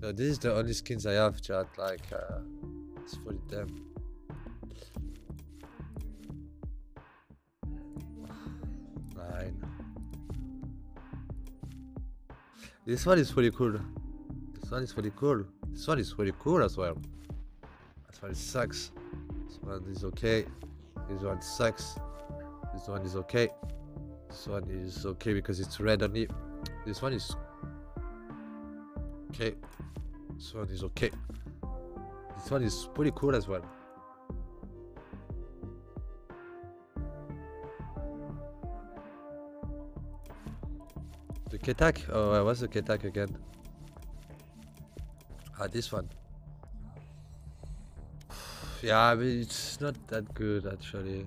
So this is the only skins I have, chat, like, it's for them. Nine. This one is really cool. This one is really cool. This one is really cool as well. This one sucks. This one is okay. This one sucks. This one is okay. This one is okay because it's red only. This one is okay. This one is okay. This one is pretty cool as well. The Ketak? Oh, what's the Ketak again? Ah, this one. Yeah, I mean, it's not that good actually.